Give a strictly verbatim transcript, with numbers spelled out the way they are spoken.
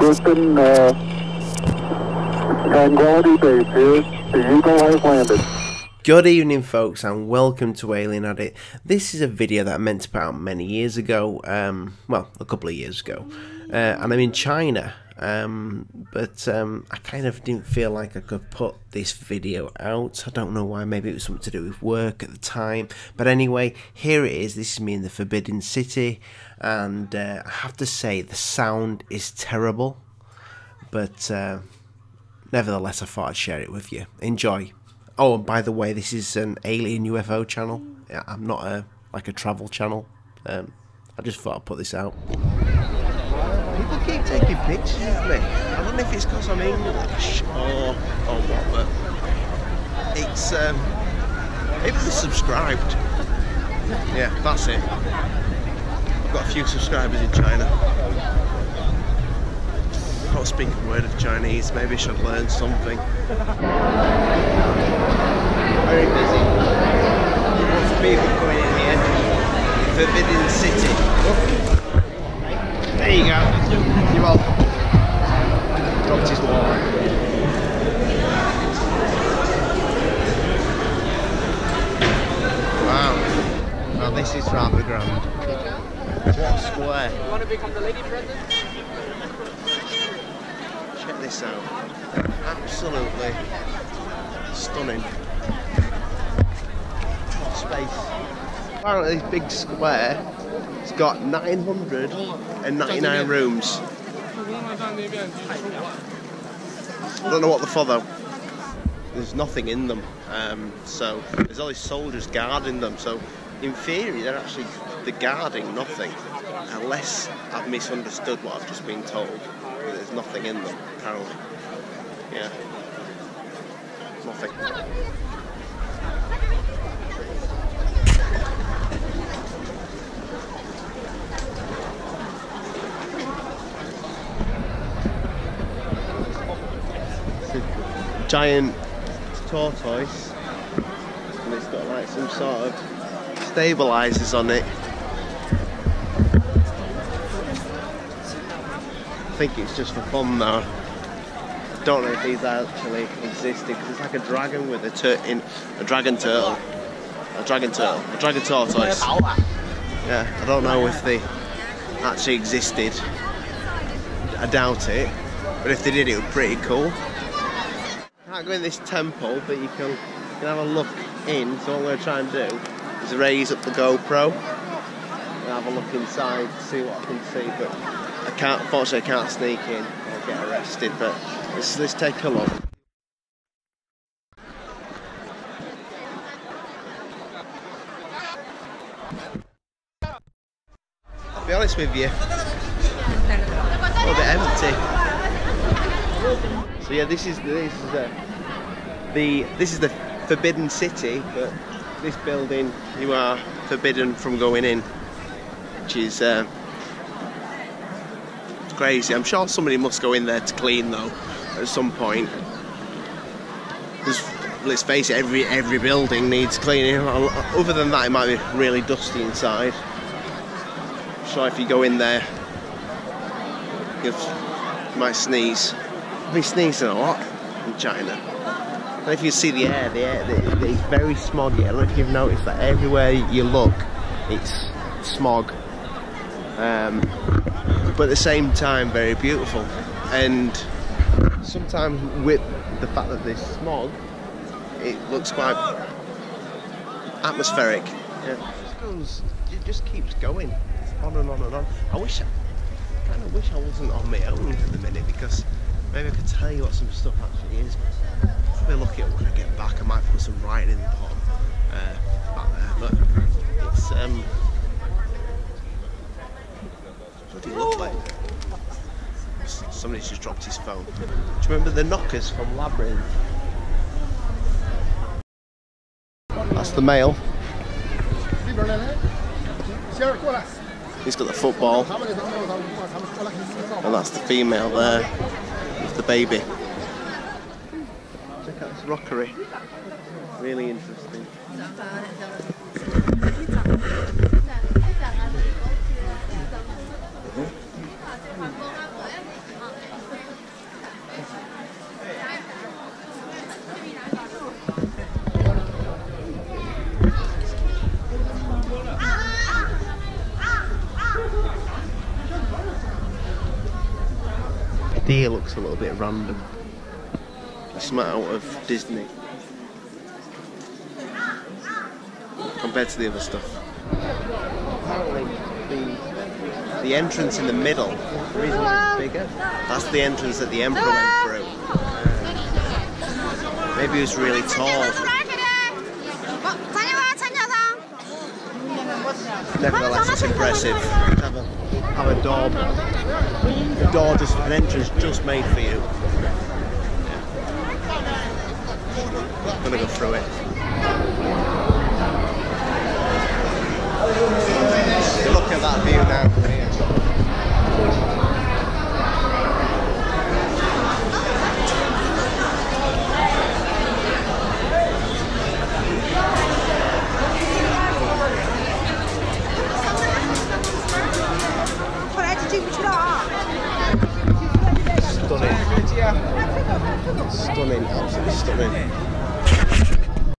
Houston, uh, Tranquility Base here. The Eagle has landed. Good evening, folks, and welcome to Alien Addict. This is a video that I meant to put out many years ago, um, well, a couple of years ago, uh, and I'm in China, um, but um, I kind of didn't feel like I could put this video out. I don't know why, maybe it was something to do with work at the time, but anyway, here it is. This is me in the Forbidden City, and uh, I have to say the sound is terrible, but uh, nevertheless, I thought I'd share it with you. Enjoy. Oh, and by the way, this is an Alien U F O channel. I'm not a like a travel channel. Um, I just thought I'd put this out. People keep taking pictures of me. I don't know if it's because I'm English or or what, but it's um, maybe they're subscribed. Yeah, that's it. I've got a few subscribers in China. I can't speak a word of Chinese. Maybe I should learn something. Very busy. Lots of people coming in here. Forbidden City. There you go. You're welcome. Dropped his water. Wow. Now this is rather grand. What a square. You want to become the lady president? Check this out. Absolutely stunning. Space. Apparently this big square has got nine hundred and ninety-nine rooms. I don't know what they're for though. There's nothing in them, um, so there's all these soldiers guarding them, so in theory they're actually they're guarding nothing, unless I've misunderstood what I've just been told, that there's nothing in them, apparently. Yeah. Nothing. Giant tortoise, and it's got like some sort of stabilisers on it. I think it's just for fun though. I don't know if these actually existed, because it's like a dragon with a tur in a dragon turtle, a dragon turtle, a dragon tortoise. Yeah, I don't know if they actually existed. I doubt it, but if they did, it would be pretty cool. I can't go in this temple, but you can, you can have a look in, so what I'm going to try and do is raise up the GoPro and have a look inside to see what I can see, but I can't, unfortunately I can't sneak in, I'll get arrested, but let's, let's take a look. I'll be honest with you, a little bit empty. So yeah, this is this is a, the this is the Forbidden City, but this building you are forbidden from going in, which is uh, crazy. I'm sure somebody must go in there to clean though at some point. Because let's face it, every every building needs cleaning. Other than that, it might be really dusty inside. I'm sure if you go in there, you might sneeze. I've been sneezing a lot in China. I don't know if you see the air, the air the, the, it's very smoggy. I don't know if you've noticed that everywhere you look, it's smog. Um, but at the same time, very beautiful. And sometimes with the fact that there's smog, it looks quite atmospheric. Yeah. It, goes, it just keeps going on and on and on. I wish, I kind of wish I wasn't on my own at the minute, because maybe I could tell you what some stuff actually is. Probably look at when I get back. I might put some writing in the bottom uh, back there, but it's um. What do you look like? Somebody's just dropped his phone. Do you remember the knockers from Labyrinth? That's the male. He's got the football, and that's the female there. The baby. Check out this rockery. Really interesting. Mm-hmm. deer looks a little bit random. It's not out of Disney compared to the other stuff. Apparently the, the entrance in the middle, the reason why it's bigger, that's the entrance that the Emperor went through. Maybe he was really tall. Nevertheless, it's impressive to have a, have a door, a door just, an entrance just made for you. Yeah. I'm gonna go through it. Look at that view now from here. Stunning. Stunning, absolutely stunning.